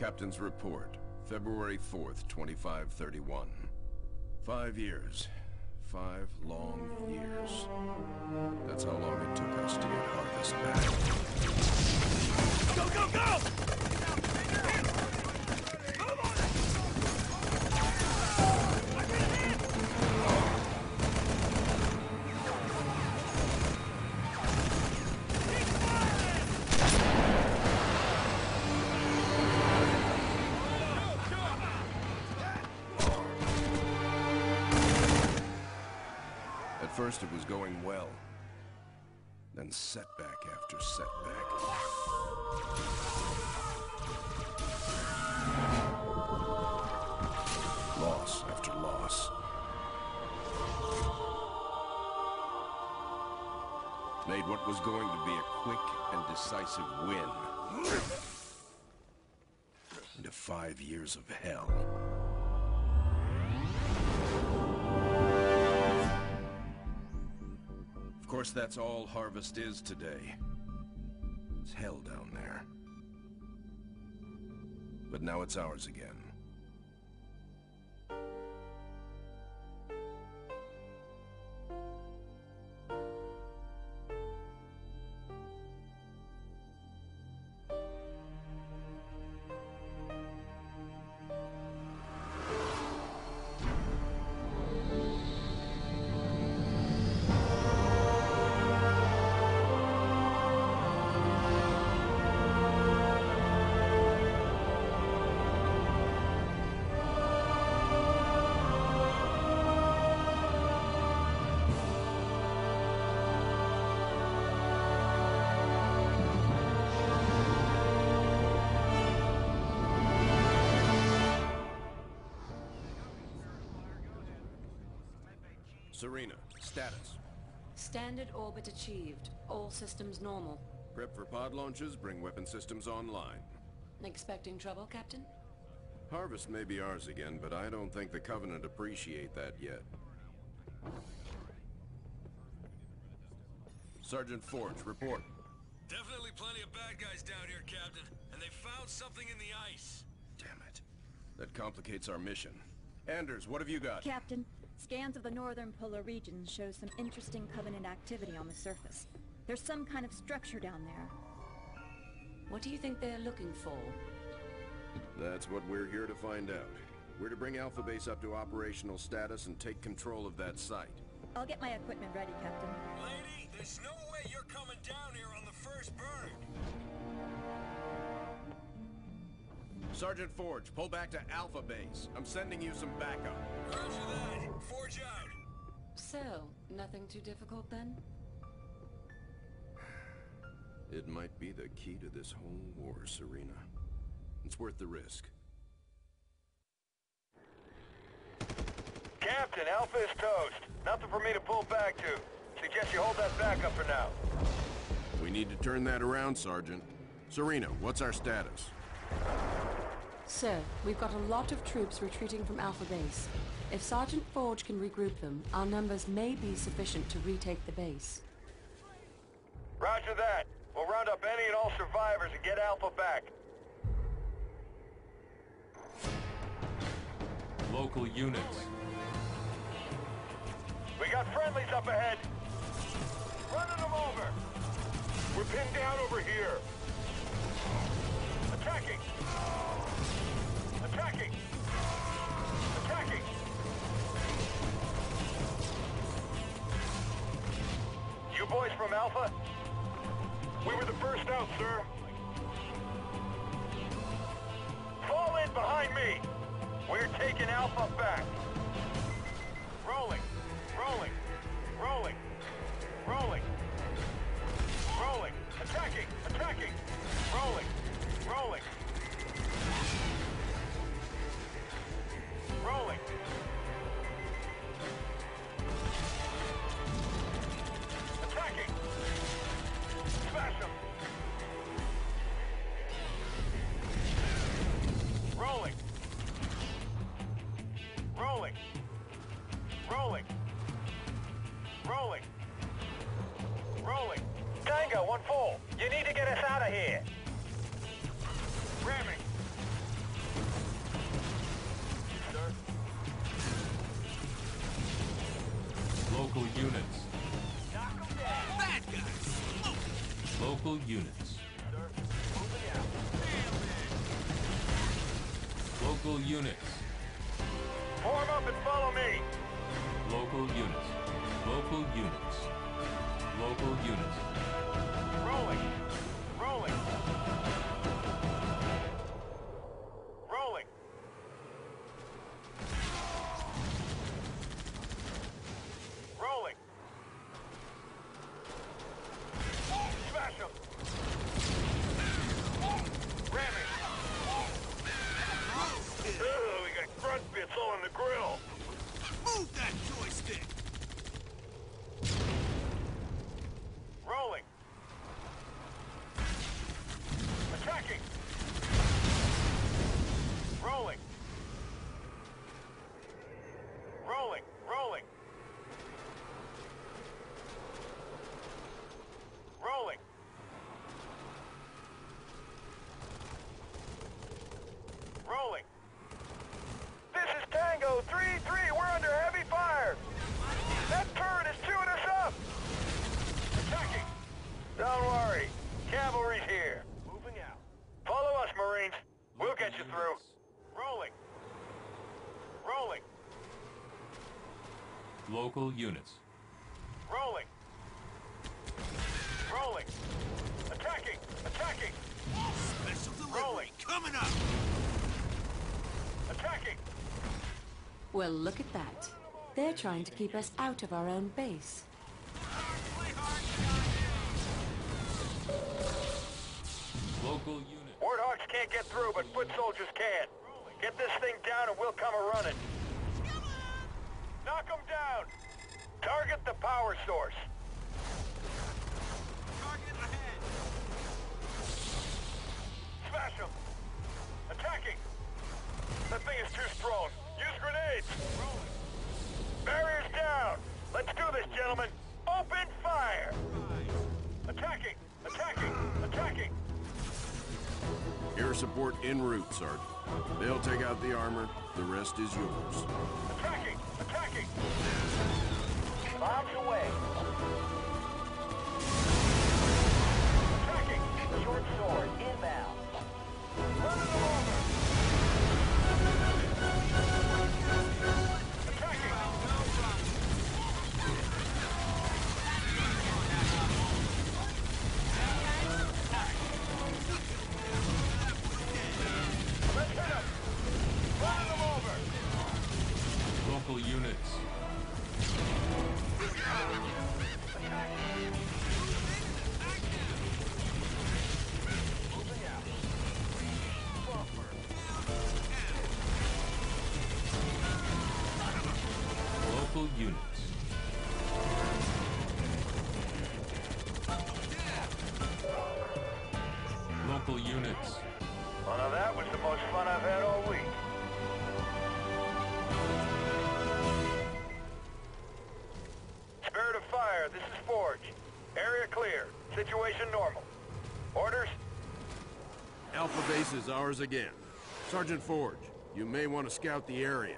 Captain's report, February 4th, 2531. 5 years. 5 long years. That's how long it took us to get Harvest back. Go, go, go! Move on! First it was going well, then setback after setback. Loss after loss. Made what was going to be a quick and decisive win into 5 years of hell. Of course, that's all Harvest is today. It's hell down there. But now it's ours again. Serena, status. Standard orbit achieved. All systems normal. Prep for pod launches, bring weapon systems online. Expecting trouble, Captain? Harvest may be ours again, but I don't think the Covenant appreciate that yet. Sergeant Forge, report. Definitely plenty of bad guys down here, Captain. And they found something in the ice. Damn it. That complicates our mission. Anders, what have you got? Captain. Scans of the northern polar regions show some interesting Covenant activity on the surface. There's some kind of structure down there. What do you think they're looking for? That's what we're here to find out. We're to bring Alpha Base up to operational status and take control of that site. I'll get my equipment ready, Captain. Lady, there's no way you're coming down here on the first bird! Sergeant Forge, pull back to Alpha Base. I'm sending you some backup. Roger that. Forge out. So, nothing too difficult then? It might be the key to this whole war, Serena. It's worth the risk. Captain, Alpha is toast. Nothing for me to pull back to. Suggest you hold that backup for now. We need to turn that around, Sergeant. Serena, what's our status? Sir, we've got a lot of troops retreating from Alpha Base. If Sergeant Forge can regroup them, our numbers may be sufficient to retake the base. Roger that. We'll round up any and all survivors and get Alpha back. Local units. We got friendlies up ahead. Running them over. We're pinned down over here. Attacking! Attacking! Attacking! You boys from Alpha? We were the first out, sir. Fall in behind me! We're taking Alpha back. Rolling! Rolling! Rolling! Rolling! Rolling! Attacking! Attacking! Rolling! Rolling. Rolling. Attacking. Smash him. Rolling. Rolling. Local units. Bad guys. Local units. Local units. Form up and follow me. Local units. Local units. Local units. Rolling. Rolling. Rolling. Rolling. Smash him. Ramming. Ugh, we got grunt bits all on the grill. Move that joystick. Rolling. Attacking. Rolling. Rolling. Rolling. Rolling. Rolling. This is Tango 3-3. We're under heavy fire. That turret is chewing us up. Attacking. Don't worry. Cavalry's here. Moving out. Follow us, Marines. We'll get you through. Rolling. Rolling. Local units. Rolling. Rolling. Attacking. Attacking. Special delivery rolling. Coming up. Attacking. Well, look at that. They're trying to keep us out of our own base. Local unit. Warthogs can't get through, but foot soldiers can. Get this thing down and we'll come a-running. Knock them down. Target the power source. Target ahead. Smash them. Attacking. That thing is too strong. Use grenades. Barriers down. Let's do this, gentlemen. Open fire. Attacking. Attacking. Attacking. Air support en route, Sergeant. They'll take out the armor. The rest is yours. Attacking. Attacking. Bombs away. Attacking. Short sword inbound. Running them over. Attacking. Let's hit them. Running them over. Local units. Attacking. Local units. Local units. Well, now that was the most fun I've had all week. Spirit of Fire, this is Forge. Area clear. Situation normal. Orders? Alpha Base is ours again. Sergeant Forge, you may want to scout the area.